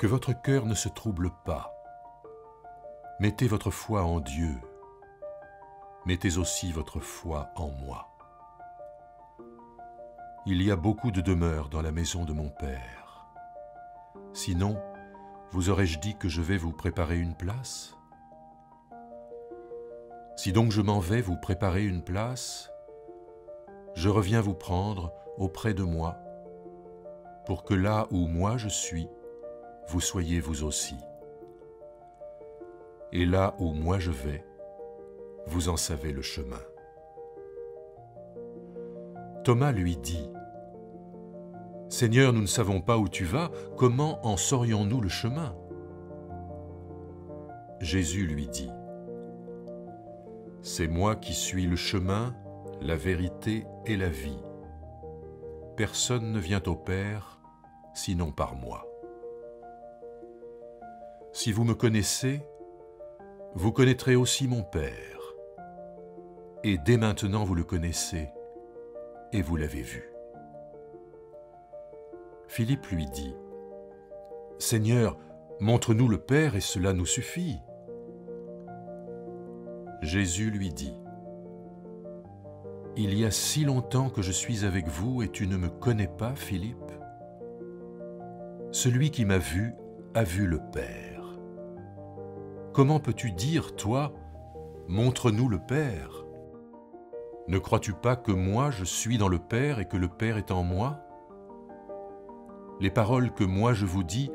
que votre cœur ne se trouble pas. Mettez votre foi en Dieu. Mettez aussi votre foi en moi. Il y a beaucoup de demeures dans la maison de mon Père. Sinon, vous aurais-je dit que je vais vous préparer une place ? Si donc je m'en vais vous préparer une place, je reviens vous prendre auprès de moi, pour que là où moi je suis, vous soyez vous aussi. Et là où moi je vais, vous en savez le chemin. » Thomas lui dit : « Seigneur, nous ne savons pas où tu vas, comment en saurions-nous le chemin ? » Jésus lui dit : « C'est moi qui suis le chemin, la vérité et la vie. Personne ne vient au Père, sinon par moi. Si vous me connaissez, vous connaîtrez aussi mon Père, et dès maintenant vous le connaissez, et vous l'avez vu. » Philippe lui dit : « Seigneur, montre-nous le Père, et cela nous suffit. » Jésus lui dit : « Il y a si longtemps que je suis avec vous, et tu ne me connais pas, Philippe. Celui qui m'a vu a vu le Père. Comment peux-tu dire, toi, « Montre-nous le Père » ? Ne crois-tu pas que moi je suis dans le Père et que le Père est en moi ? Les paroles que moi je vous dis,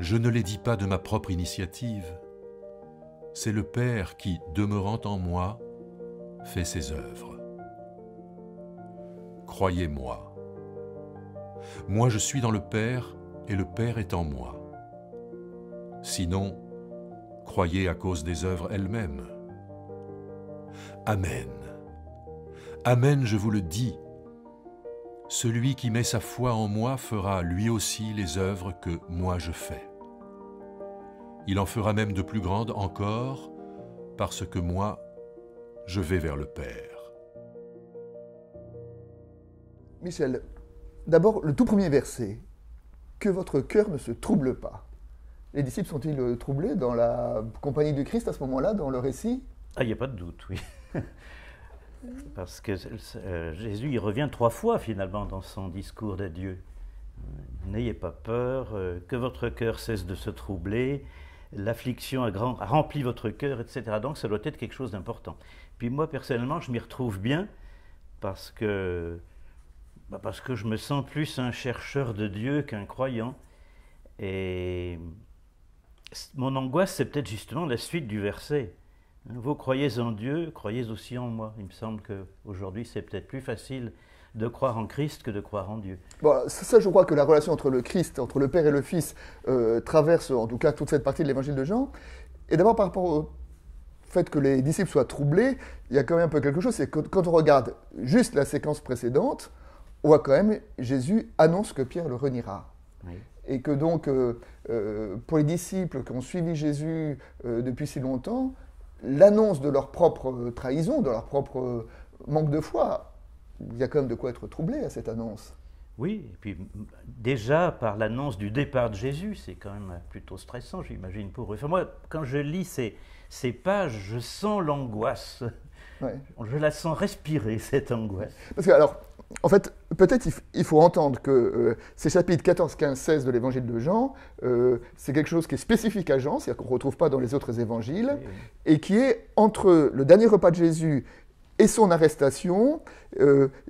je ne les dis pas de ma propre initiative. C'est le Père qui, demeurant en moi, fait ses œuvres. Croyez-moi. Moi je suis dans le Père et le Père est en moi. Sinon, croyez à cause des œuvres elles-mêmes. Amen. Amen, je vous le dis. Celui qui met sa foi en moi fera lui aussi les œuvres que moi je fais. Il en fera même de plus grandes encore, parce que moi, je vais vers le Père. » Michel, d'abord le tout premier verset. « Que votre cœur ne se trouble pas ». Les disciples sont-ils troublés dans la compagnie du Christ à ce moment-là, dans le récit ? Ah, il n'y a pas de doute, oui. Parce que Jésus y revient 3 fois, finalement, dans son discours d'adieu. « N'ayez pas peur, que votre cœur cesse de se troubler, l'affliction a rempli votre cœur, etc. » Donc ça doit être quelque chose d'important. Puis moi, personnellement, je m'y retrouve bien, parce que je me sens plus un chercheur de Dieu qu'un croyant. Et mon angoisse, c'est peut-être justement la suite du verset. Vous croyez en Dieu, croyez aussi en moi. Il me semble qu'aujourd'hui, c'est peut-être plus facile de croire en Christ que de croire en Dieu. Bon, ça, je crois que la relation entre le Christ, entre le Père et le Fils, traverse en tout cas toute cette partie de l'évangile de Jean. Et d'abord, par rapport au fait que les disciples soient troublés, il y a quand même un peu quelque chose. C'est que quand on regarde juste la séquence précédente, on voit quand même Jésus annonce que Pierre le reniera. Oui. Et que donc, pour les disciples qui ont suivi Jésus depuis si longtemps, l'annonce de leur propre trahison, de leur propre manque de foi, il y a quand même de quoi être troublé à cette annonce. Oui, et puis déjà par l'annonce du départ de Jésus, c'est quand même plutôt stressant, j'imagine, pour eux. Enfin, moi, quand je lis ces pages, je sens l'angoisse. Ouais. Je la sens respirer, cette angoisse. Parce que, alors, en fait, peut-être il faut entendre que ces chapitres 14, 15, 16 de l'évangile de Jean, c'est quelque chose qui est spécifique à Jean, c'est-à-dire qu'on ne retrouve pas dans les autres évangiles, et qui est entre le dernier repas de Jésus et son arrestation.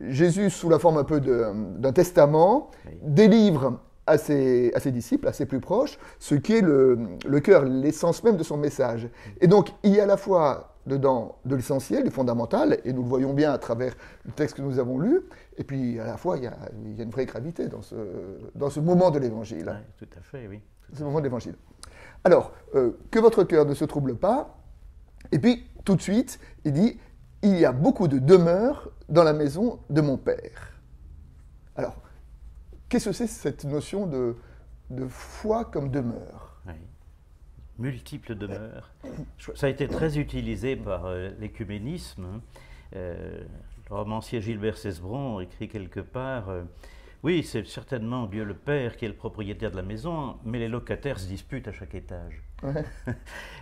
Jésus, sous la forme un peu d'un testament, délivre à ses disciples, à ses plus proches, ce qui est le cœur, l'essence même de son message. Et donc, il y a à la fois dedans de l'essentiel, du fondamental, et nous le voyons bien à travers le texte que nous avons lu, et puis à la fois, il y a une vraie gravité dans ce moment de l'Évangile. Oui, tout à fait, oui. Ce moment de l'Évangile. Alors, que votre cœur ne se trouble pas, et puis tout de suite, il dit « Il y a beaucoup de demeures dans la maison de mon Père ». Alors, qu'est-ce que c'est cette notion de foi comme demeure ? Oui. Multiples demeures. Ça a été très utilisé par l'écuménisme. Le romancier Gilbert Cesbron écrit quelque part Oui, c'est certainement Dieu le Père qui est le propriétaire de la maison, mais les locataires se disputent à chaque étage. Ouais.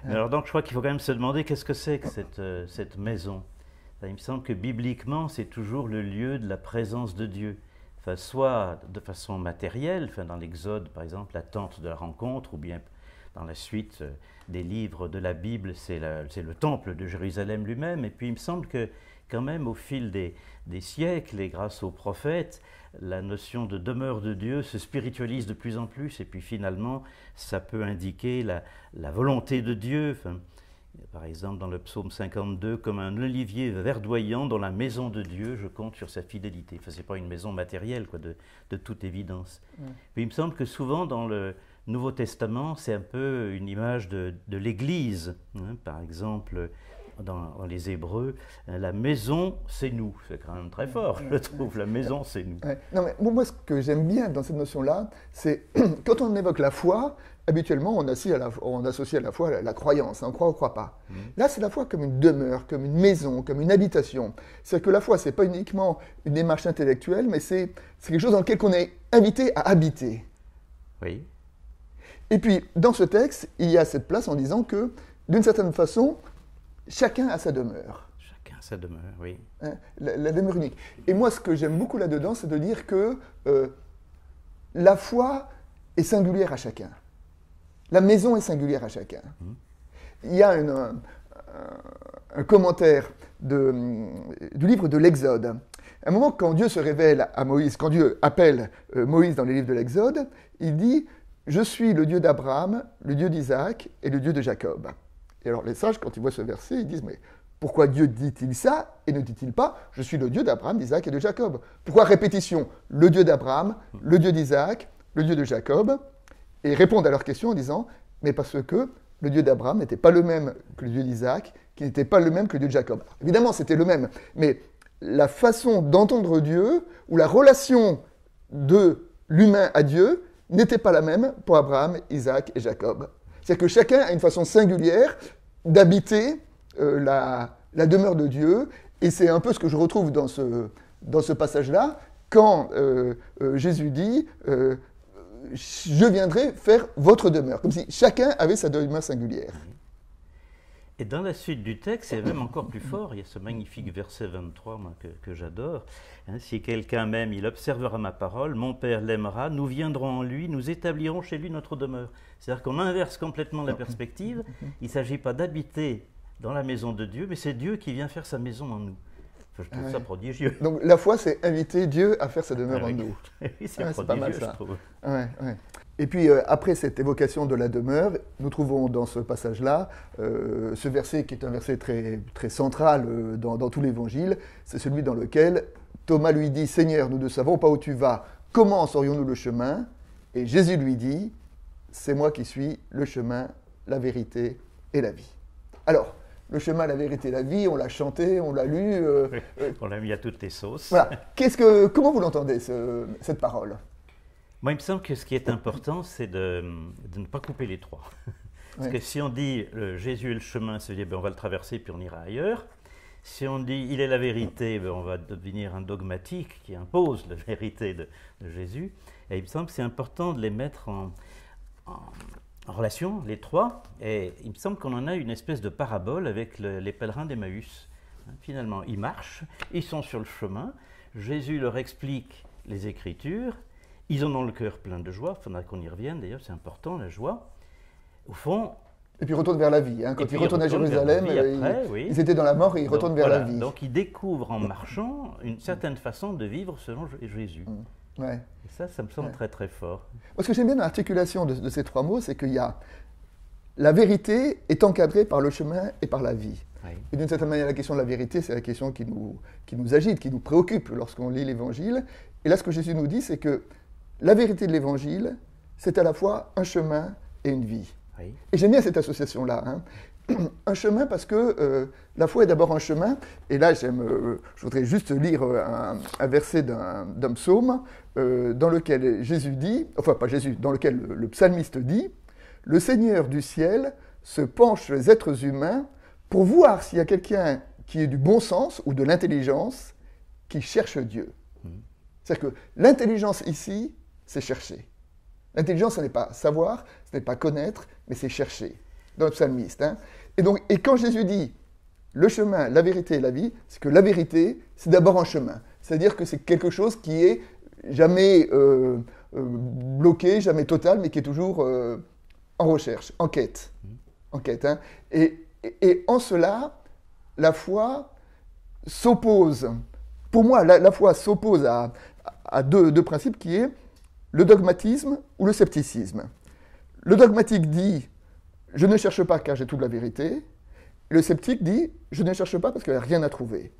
Alors donc je crois qu'il faut quand même se demander qu'est-ce que c'est que cette maison. Il me semble que bibliquement, c'est toujours le lieu de la présence de Dieu. Enfin, soit de façon matérielle, enfin, dans l'Exode par exemple, la tente de la rencontre, ou bien dans la suite des livres de la Bible, c'est le temple de Jérusalem lui-même. Et puis il me semble que quand même au fil des siècles et grâce aux prophètes, la notion de demeure de Dieu se spiritualise de plus en plus. Et puis finalement, ça peut indiquer la volonté de Dieu. Enfin, par exemple, dans le psaume 52, comme un olivier verdoyant dans la maison de Dieu, je compte sur sa fidélité. Enfin, ce n'est pas une maison matérielle, quoi, de toute évidence. Mmh. Puis il me semble que souvent, dans le Nouveau Testament, c'est un peu une image de l'Église. Hein. Par exemple, dans les Hébreux, la maison, c'est nous. C'est quand même très fort, je trouve. La maison, c'est nous. Ouais. Non, mais moi, ce que j'aime bien dans cette notion-là, c'est quand on évoque la foi, habituellement, on associe à la foi la croyance, on croit ou croit pas. Mmh. Là, c'est la foi comme une demeure, comme une maison, comme une habitation. C'est-à-dire que la foi, ce n'est pas uniquement une démarche intellectuelle, mais c'est quelque chose dans lequel on est invité à habiter. Oui. Et puis, dans ce texte, il y a cette place en disant que, d'une certaine façon, chacun a sa demeure. Chacun a sa demeure, oui. Hein, la demeure unique. Et moi, ce que j'aime beaucoup là-dedans, c'est de dire que la foi est singulière à chacun. La maison est singulière à chacun. Il y a un commentaire du livre de l'Exode. À un moment, quand Dieu se révèle à Moïse, quand Dieu appelle Moïse dans les livres de l'Exode, il dit « Je suis le Dieu d'Abraham, le Dieu d'Isaac et le Dieu de Jacob ». Et alors les sages, quand ils voient ce verset, ils disent « Mais pourquoi Dieu dit-il ça et ne dit-il pas « Je suis le Dieu d'Abraham, d'Isaac et de Jacob ». Pourquoi répétition « Le Dieu d'Abraham, le Dieu d'Isaac, le Dieu de Jacob ». Et répondent à leur question en disant « Mais parce que le Dieu d'Abraham n'était pas le même que le Dieu d'Isaac, qui n'était pas le même que le Dieu de Jacob ». Évidemment, c'était le même, mais la façon d'entendre Dieu, ou la relation de l'humain à Dieu, n'était pas la même pour Abraham, Isaac et Jacob. C'est-à-dire que chacun a une façon singulière d'habiter la demeure de Dieu, et c'est un peu ce que je retrouve dans ce passage-là, quand Jésus dit « Je viendrai faire votre demeure », comme si chacun avait sa demeure singulière. Et dans la suite du texte, c'est même encore plus fort, il y a ce magnifique verset 23 moi, que j'adore. Hein, « Si quelqu'un m'aime, il observera ma parole, mon Père l'aimera, nous viendrons en lui, nous établirons chez lui notre demeure ». C'est-à-dire qu'on inverse complètement la perspective, il ne s'agit pas d'habiter dans la maison de Dieu, mais c'est Dieu qui vient faire sa maison en nous. Je trouve ça prodigieux. Donc la foi, c'est inviter Dieu à faire sa demeure en nous. Oui, c'est pas mal ça. Je trouve. Ouais, ouais. Et puis après cette évocation de la demeure, nous trouvons dans ce passage-là ce verset qui est un verset très, très central dans tout l'Évangile. C'est celui dans lequel Thomas lui dit « Seigneur, nous ne savons pas où tu vas, comment saurions-nous le chemin ?» Et Jésus lui dit « C'est moi qui suis le chemin, la vérité et la vie. » Alors, le chemin, la vérité, la vie, on l'a chanté, on l'a lu. On l'a mis à toutes les sauces. Voilà. Comment vous l'entendez, cette parole? Moi, il me semble que ce qui est important, c'est de ne pas couper les trois. Parce que si on dit « Jésus est le chemin », ça veut dire ben, on va le traverser puis on ira ailleurs. Si on dit « Il est la vérité », ben, on va devenir un dogmatique qui impose la vérité de Jésus. Et il me semble que c'est important de les mettre en relation, les trois, et il me semble qu'on en a une espèce de parabole avec les pèlerins d'Emmaüs. Finalement, ils marchent, ils sont sur le chemin, Jésus leur explique les Écritures, ils en ont le cœur plein de joie, il faudra qu'on y revienne d'ailleurs, c'est important, la joie. Au fond... Et puis ils retournent vers la vie, hein. Quand ils retournent à Jérusalem, ils étaient dans la mort et ils retournent vers la vie. Donc ils découvrent en marchant une certaine façon de vivre selon Jésus. Ouais. Et ça me semble très très fort. Ce que j'aime bien dans l'articulation de ces trois mots, c'est qu'il y a la vérité est encadrée par le chemin et par la vie. Ouais. Et d'une certaine manière, la question de la vérité, c'est la question qui nous agite, qui nous préoccupe lorsqu'on lit l'Évangile. Et là, ce que Jésus nous dit, c'est que la vérité de l'Évangile, c'est à la fois un chemin et une vie. Ouais. Et j'aime bien cette association-là. Hein. Un chemin parce que la foi est d'abord un chemin. Et là, je voudrais juste lire un verset d'un psaume dans lequel Jésus dit, enfin pas Jésus, dans lequel le psalmiste dit « Le Seigneur du ciel se penche sur les êtres humains pour voir s'il y a quelqu'un qui ait du bon sens ou de l'intelligence qui cherche Dieu. » C'est-à-dire que l'intelligence ici, c'est chercher. L'intelligence, ce n'est pas savoir, ce n'est pas connaître, mais c'est chercher, dans le psalmiste. Hein. Et quand Jésus dit le chemin, la vérité et la vie, c'est que la vérité, c'est d'abord un chemin. C'est-à-dire que c'est quelque chose qui est jamais bloqué, jamais total, mais qui est toujours en recherche, en quête. En quête, hein. Et en cela, la foi s'oppose. Pour moi, la foi s'oppose à deux principes qui est le dogmatisme ou le scepticisme. Le dogmatique dit « je ne cherche pas car j'ai toute la vérité ». Le sceptique dit « je ne cherche pas parce qu'il n'y a rien à trouver ».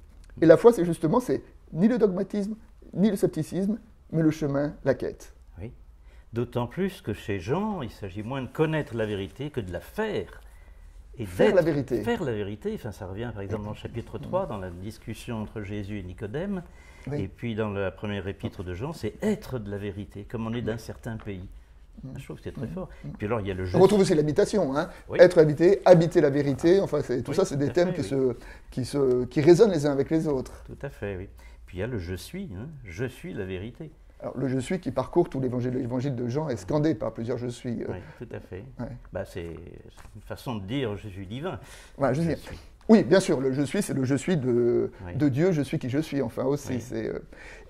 Et la foi, c'est justement, c'est ni le dogmatisme, ni le scepticisme, mais le chemin, la quête. Oui. D'autant plus que chez Jean, il s'agit moins de connaître la vérité que de la faire. Et faire la vérité. Faire la vérité, enfin, ça revient par exemple dans le chapitre 3, dans la discussion entre Jésus et Nicodème, oui. Et puis dans la première épître de Jean, c'est être de la vérité, comme on est d'un certain pays. Je trouve que c'est très fort. Et puis alors, il y a le jeu. On retrouve aussi l'habitation, hein. Oui. Être habité, habiter la vérité, enfin, tout oui, ça, c'est des thèmes qui résonnent les uns avec les autres. Tout à fait, oui. Puis il y a le « je suis hein. »,« je suis la vérité ». Alors, le « je suis » qui parcourt tout l'évangile de Jean est scandé par plusieurs « je suis ». Oui, tout à fait. Ouais. Bah, c'est une façon de dire « je suis divin ouais, ». Oui, bien sûr, le « je suis », c'est le « je suis de, oui. » de Dieu, « je suis qui je suis », enfin aussi. Oui. C'est,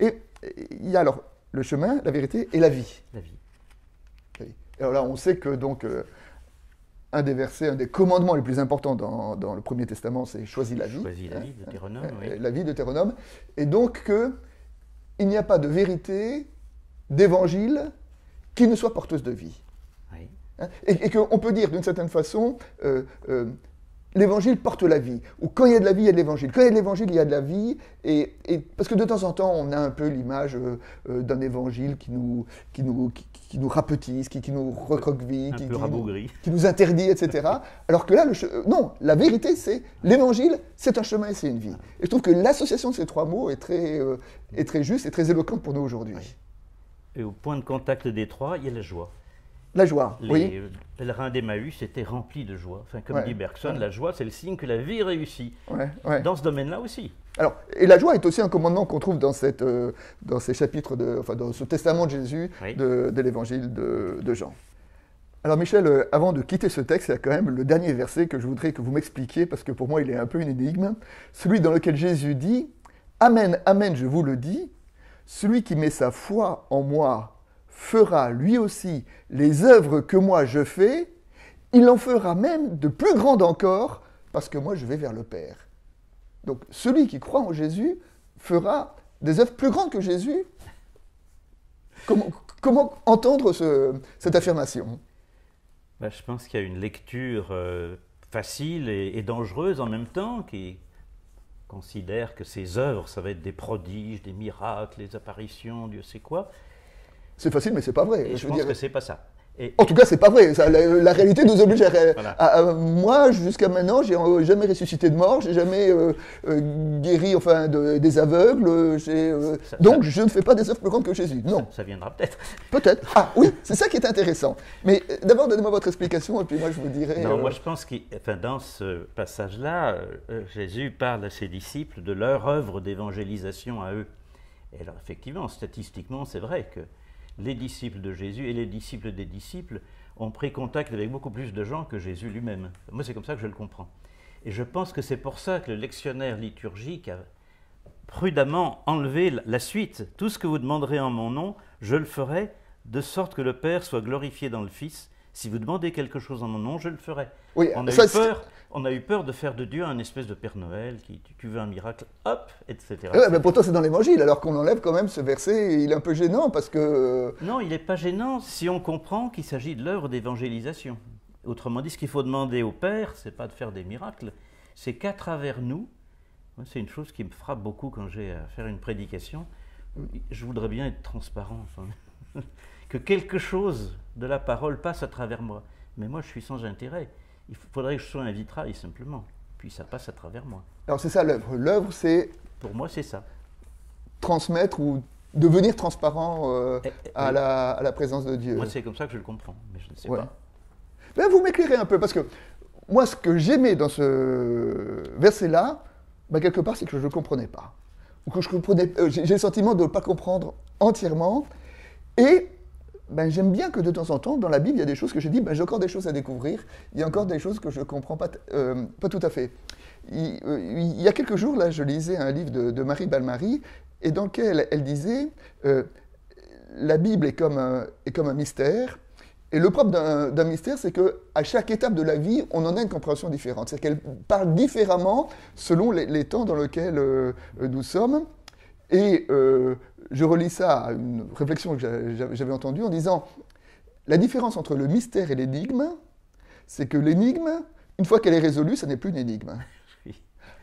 et il y a alors le chemin, la vérité et la vie. La vie. Okay. Alors là, on sait que donc, un des versets, un des commandements les plus importants dans le Premier Testament, c'est « choisis la vie ». « Choisis la vie » de Deutéronome, oui. La vie de Deutéronome. Et donc que... il n'y a pas de vérité, d'évangile, qui ne soit porteuse de vie. Oui. Hein? Et qu'on peut dire d'une certaine façon, l'évangile porte la vie. Ou quand il y a de la vie, il y a de l'évangile. Quand il y a de l'évangile, il y a de la vie. Et parce que de temps en temps, on a un peu l'image d'un évangile qui nous rapetisse, qui nous recroqueville, qui nous interdit, etc. Alors que là, non, la vérité, c'est l'évangile, c'est un chemin et c'est une vie. Et je trouve que l'association de ces trois mots est très juste et très éloquente pour nous aujourd'hui. Oui. Et au point de contact des trois, il y a la joie. La joie, oui. Les pèlerins d'Emmaüs étaient remplis de joie. Enfin, comme dit Bergson, la joie, c'est le signe que la vie réussit. Ouais, ouais. Dans ce domaine-là aussi. Alors, et la joie est aussi un commandement qu'on trouve dans ces chapitres, dans ce testament de Jésus, oui. de l'évangile de Jean. Alors Michel, avant de quitter ce texte, il y a quand même le dernier verset que je voudrais que vous m'expliquiez, parce que pour moi, il est un peu une énigme. Celui dans lequel Jésus dit « Amen, amen, je vous le dis, celui qui met sa foi en moi, fera lui aussi les œuvres que moi je fais, il en fera même de plus grandes encore, parce que moi je vais vers le Père. » Donc celui qui croit en Jésus fera des œuvres plus grandes que Jésus. Comment entendre cette affirmation? Ben, je pense qu'il y a une lecture facile et dangereuse en même temps, qui considère que ces œuvres, ça va être des prodiges, des miracles, des apparitions, Dieu sait quoi. C'est facile, mais c'est pas vrai. Je pense que c'est pas ça. En tout cas, c'est pas vrai. Ça, la réalité nous oblige à moi, jusqu'à maintenant, j'ai jamais ressuscité de mort, j'ai jamais guéri enfin, des aveugles. Donc, je ne fais pas des œuvres plus grandes que Jésus. Non. Ça viendra peut-être. Peut-être. Ah oui, c'est ça qui est intéressant. Mais d'abord, donnez-moi votre explication et puis moi, je vous dirai. Non, moi, je pense que dans ce passage-là, Jésus parle à ses disciples de leur œuvre d'évangélisation à eux. Et alors, effectivement, statistiquement, c'est vrai que les disciples de Jésus et les disciples des disciples ont pris contact avec beaucoup plus de gens que Jésus lui-même. Moi, c'est comme ça que je le comprends. Et je pense que c'est pour ça que le lectionnaire liturgique a prudemment enlevé la suite. « Tout ce que vous demanderez en mon nom, je le ferai, de sorte que le Père soit glorifié dans le Fils. Si vous demandez quelque chose en mon nom, je le ferai. » Oui, on a eu peur de faire de Dieu un espèce de Père Noël, qui tu veux un miracle, hop, etc. Ouais, mais pourtant c'est dans l'Évangile, alors qu'on enlève quand même ce verset, il est un peu gênant parce que... Non, il n'est pas gênant si on comprend qu'il s'agit de l'œuvre d'évangélisation. Autrement dit, ce qu'il faut demander au Père, ce n'est pas de faire des miracles, c'est qu'à travers nous, c'est une chose qui me frappe beaucoup quand j'ai à faire une prédication, je voudrais bien être transparent, enfin, que quelque chose de la parole passe à travers moi. Mais moi, je suis sans intérêt. Il faudrait que je sois un vitrail, simplement. Puis ça passe à travers moi. Alors c'est ça l'œuvre. L'œuvre, c'est... Pour moi, c'est ça. Transmettre ou devenir transparent à la présence de Dieu. Moi, c'est comme ça que je le comprends, mais je ne sais pas. Ben, vous m'éclairez un peu, parce que moi, ce que j'aimais dans ce verset-là, ben, quelque part, c'est que je ne le comprenais pas. que je comprenais, j'ai le sentiment de ne pas comprendre entièrement. Et ben, j'aime bien que de temps en temps, dans la Bible, il y a des choses que j'ai dit, ben, j'ai encore des choses à découvrir, il y a encore des choses que je ne comprends pas tout à fait. Il y a quelques jours, là, je lisais un livre de Marie Balmary, et dans lequel elle disait la Bible est comme un mystère, et le propre d'un mystère, c'est qu'à chaque étape de la vie, on en a une compréhension différente. C'est-à-dire qu'elle parle différemment selon les temps dans lesquels nous sommes. Et je relis ça à une réflexion que j'avais entendue en disant « La différence entre le mystère et l'énigme, c'est que l'énigme, une fois qu'elle est résolue, ça n'est plus une énigme.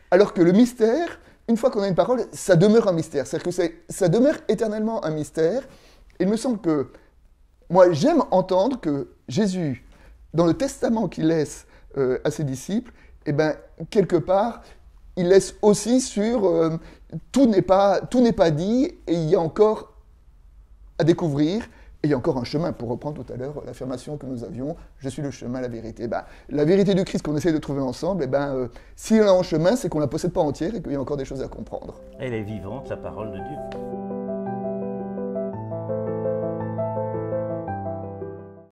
Alors que le mystère, une fois qu'on a une parole, ça demeure un mystère. C'est-à-dire que ça demeure éternellement un mystère. Il me semble que moi, j'aime entendre que Jésus, dans le testament qu'il laisse à ses disciples, eh ben, quelque part, il laisse aussi sur tout n'est pas dit et il y a encore à découvrir et il y a encore un chemin. Pour reprendre tout à l'heure l'affirmation que nous avions, je suis le chemin, la vérité. Ben, la vérité du Christ qu'on essaie de trouver ensemble, eh ben, si on est en chemin, c'est qu'on ne la possède pas entière et qu'il y a encore des choses à comprendre. Elle est vivante, la parole de Dieu.